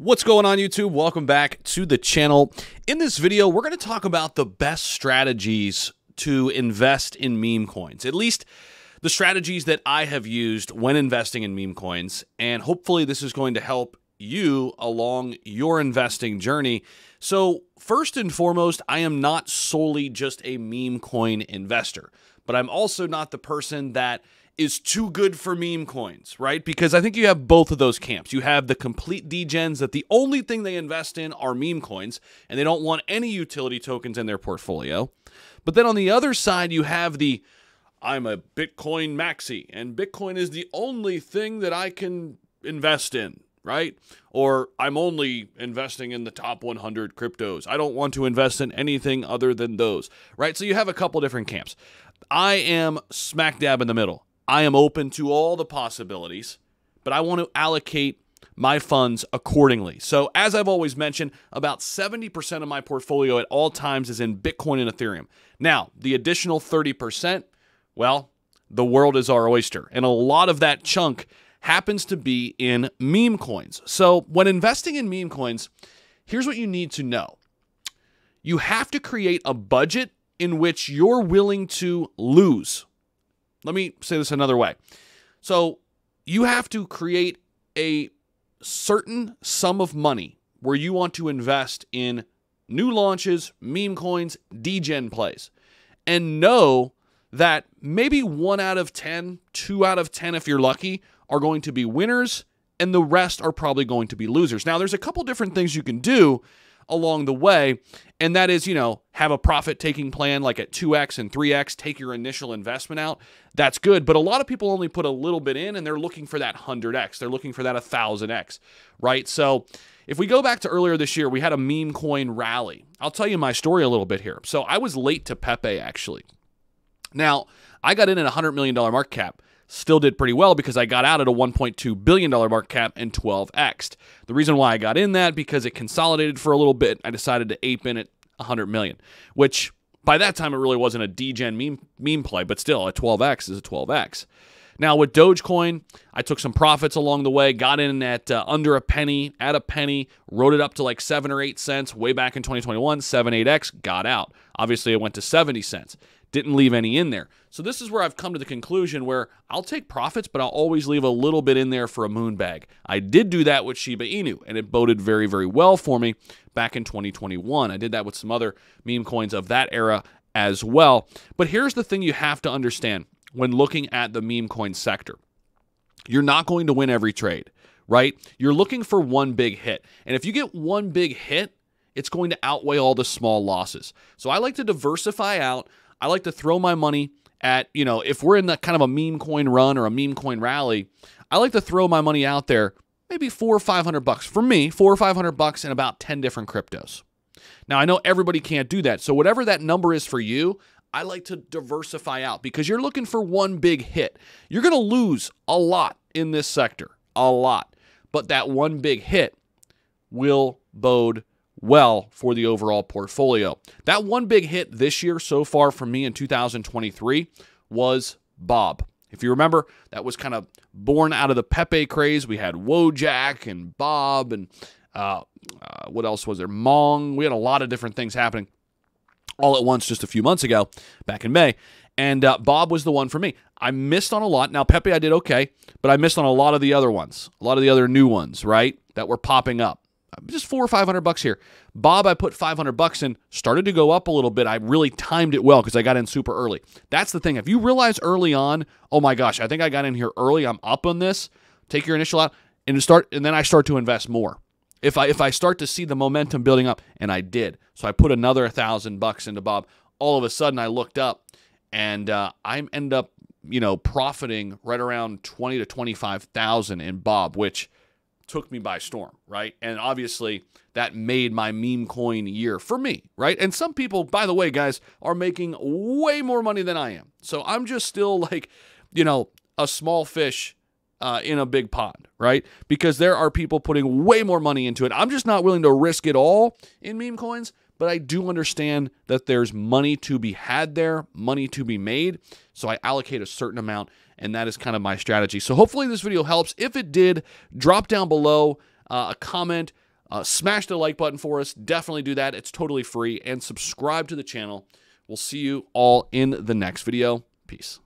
What's going on, YouTube? Welcome back to the channel. In this video, we're going to talk about the best strategies to invest in meme coins, at least the strategies that I have used when investing in meme coins. And hopefully this is going to help you along your investing journey. So first and foremost, I am not solely just a meme coin investor, but I'm also not the person that is too good for meme coins, right? Because I think you have both of those camps. You have the complete degens that the only thing they invest in are meme coins, and they don't want any utility tokens in their portfolio. But then on the other side, you have the, I'm a Bitcoin maxi, and Bitcoin is the only thing that I can invest in, right? Or I'm only investing in the top 100 cryptos. I don't want to invest in anything other than those, right? So you have a couple different camps. I am smack dab in the middle. I am open to all the possibilities, but I want to allocate my funds accordingly. So as I've always mentioned, about 70% of my portfolio at all times is in Bitcoin and Ethereum. Now, the additional 30%, well, the world is our oyster. And a lot of that chunk happens to be in meme coins. So when investing in meme coins, here's what you need to know. You have to create a budget in which you're willing to lose. Let me say this another way. So you have to create a certain sum of money where you want to invest in new launches, meme coins, degen plays, and know that maybe 1 out of 10, 2 out of 10, if you're lucky, are going to be winners and the rest are probably going to be losers. Now, there's a couple different things you can do along the way, and that is, you know, have a profit taking plan, like at 2x and 3x, take your initial investment out. That's good, but a lot of people only put a little bit in and they're looking for that 100x, they're looking for that 1000x, right? So if we go back to earlier this year, we had a meme coin rally. I'll tell you my story a little bit here. So I was late to Pepe, actually. Now, I got in at $100 million market cap. Still did pretty well because I got out at a $1.2 billion market cap and 12x'd. The reason why I got in that, because it consolidated for a little bit, I decided to ape in at $100 million, which by that time it really wasn't a degen meme play, but still a 12x is a 12x. Now with Dogecoin, I took some profits along the way, got in at under a penny, at a penny, rode it up to like 7 or 8 cents way back in 2021, 7, 8x, got out. Obviously it went to 70 cents. Didn't leave any in there. So this is where I've come to the conclusion where I'll take profits, but I'll always leave a little bit in there for a moon bag. I did do that with Shiba Inu, and it boded very, very well for me back in 2021. I did that with some other meme coins of that era as well. But here's the thing you have to understand when looking at the meme coin sector. You're not going to win every trade, right? You're looking for one big hit. And if you get one big hit, it's going to outweigh all the small losses. So I like to diversify out. I like to throw my money at, you know, if we're in that kind of a meme coin run or a meme coin rally, I like to throw my money out there, maybe $400 or $500 for me, $400 or $500 in about 10 different cryptos. Now, I know everybody can't do that. So whatever that number is for you, I like to diversify out because you're looking for one big hit. You're going to lose a lot in this sector, a lot, but that one big hit will bode well for the overall portfolio. That one big hit this year so far for me in 2023 was Bob. If you remember, that was kind of born out of the Pepe craze. We had Wojak and Bob and what else was there? Mong. We had a lot of different things happening all at once just a few months ago back in May. And Bob was the one for me. I missed on a lot. Now, Pepe, I did okay, but I missed on a lot of the other ones, a lot of the other new ones, right, that were popping up. Just $400 or $500 here. Bob, I put $500 in, started to go up a little bit. I really timed it well because I got in super early. That's the thing. If you realize early on, oh my gosh, I think I got in here early, I'm up on this, take your initial out and start, and then I start to invest more. If I start to see the momentum building up, and I did. So I put another $1,000 into Bob. All of a sudden I looked up and I end up, you know, profiting right around 20 to 25,000 in Bob, which took me by storm, right? And obviously that made my meme coin year for me, right? And some people, by the way, guys, are making way more money than I am. So I'm just still like, you know, a small fish in a big pond, right? Because there are people putting way more money into it. I'm just not willing to risk it all in meme coins, but I do understand that there's money to be had there, money to be made. So I allocate a certain amount, and that is kind of my strategy. So hopefully this video helps. If it did, drop down below a comment, Smash the like button for us. Definitely do that. It's totally free. And subscribe to the channel. We'll see you all in the next video. Peace.